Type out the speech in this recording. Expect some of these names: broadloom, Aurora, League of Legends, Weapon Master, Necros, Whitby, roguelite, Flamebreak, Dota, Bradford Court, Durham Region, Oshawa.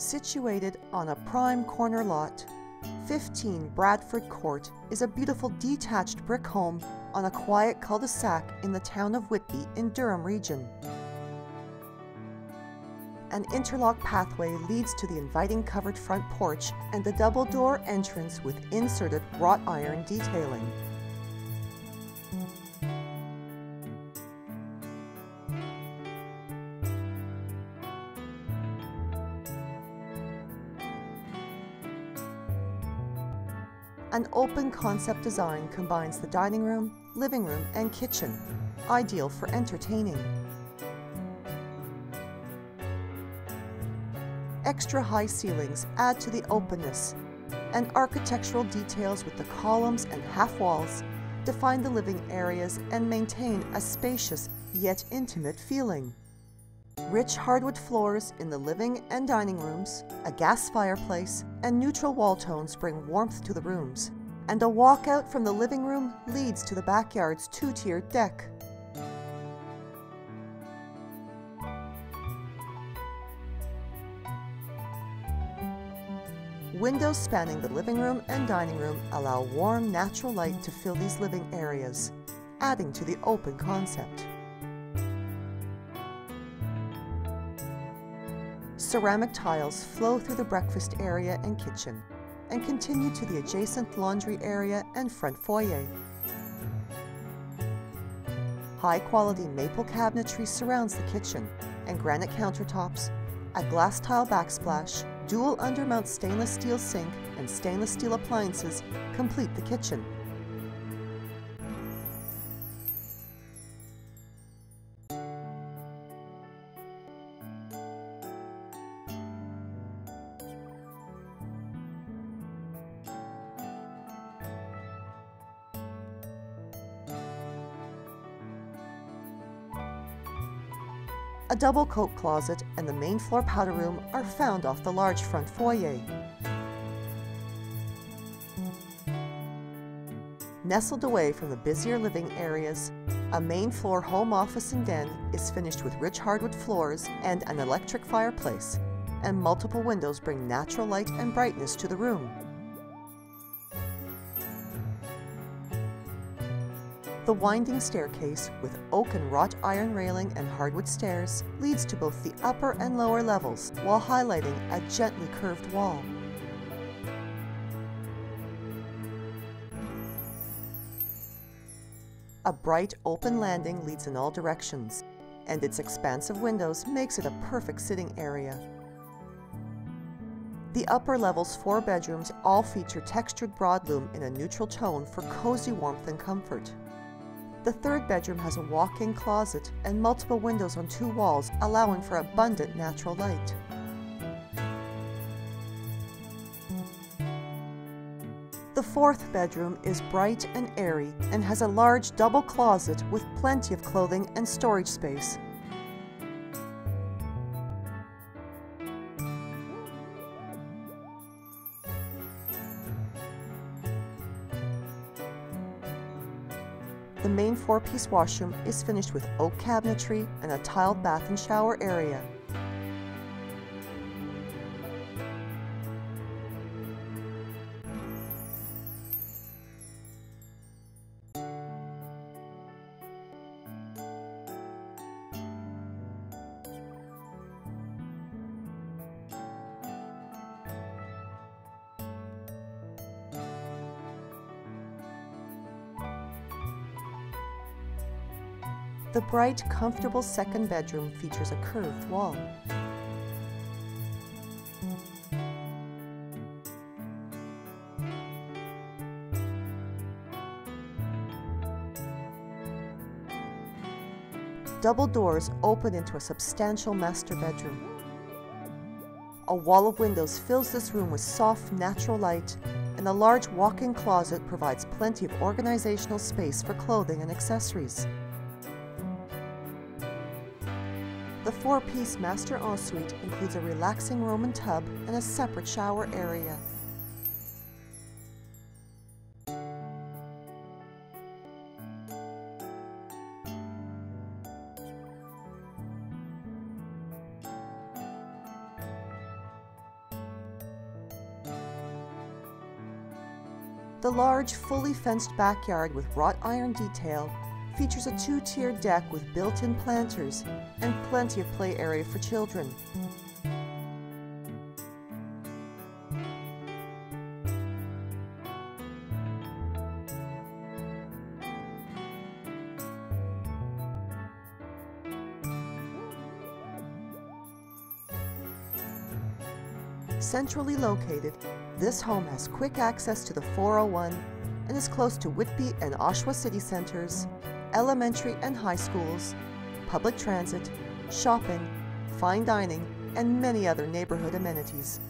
Situated on a prime corner lot, 15 Bradford Court is a beautiful detached brick home on a quiet cul-de-sac in the town of Whitby in Durham Region. An interlock pathway leads to the inviting covered front porch and the double door entrance with inserted wrought iron detailing. An open concept design combines the dining room, living room, and kitchen, ideal for entertaining. Extra high ceilings add to the openness, and architectural details with the columns and half walls define the living areas and maintain a spacious yet intimate feeling. Rich hardwood floors in the living and dining rooms, a gas fireplace, and neutral wall tones bring warmth to the rooms, and a walkout from the living room leads to the backyard's two-tiered deck. Windows spanning the living room and dining room allow warm, natural light to fill these living areas, adding to the open concept. Ceramic tiles flow through the breakfast area and kitchen and continue to the adjacent laundry area and front foyer. High-quality maple cabinetry surrounds the kitchen, and granite countertops, a glass tile backsplash, dual undermount stainless steel sink, and stainless steel appliances complete the kitchen. A double coat closet and the main floor powder room are found off the large front foyer. Nestled away from the busier living areas, a main floor home office and den is finished with rich hardwood floors and an electric fireplace, and multiple windows bring natural light and brightness to the room. The winding staircase with oak and wrought iron railing and hardwood stairs leads to both the upper and lower levels while highlighting a gently curved wall. A bright open landing leads in all directions, and its expansive windows makes it a perfect sitting area. The upper level's 4 bedrooms all feature textured broadloom in a neutral tone for cozy warmth and comfort. The third bedroom has a walk-in closet and multiple windows on 2 walls, allowing for abundant natural light. The fourth bedroom is bright and airy and has a large double closet with plenty of clothing and storage space. The main 4-piece washroom is finished with oak cabinetry and a tiled bath and shower area. The bright, comfortable second bedroom features a curved wall. Double doors open into a substantial master bedroom. A wall of windows fills this room with soft, natural light, and a large walk-in closet provides plenty of organizational space for clothing and accessories. The 4-piece master ensuite includes a relaxing Roman tub and a separate shower area. The large, fully fenced backyard with wrought iron detail features a two-tier deck with built-in planters and plenty of play area for children. Centrally located, this home has quick access to the 401 and is close to Whitby and Oshawa city centres, elementary and high schools, public transit, shopping, fine dining, and many other neighbourhood amenities.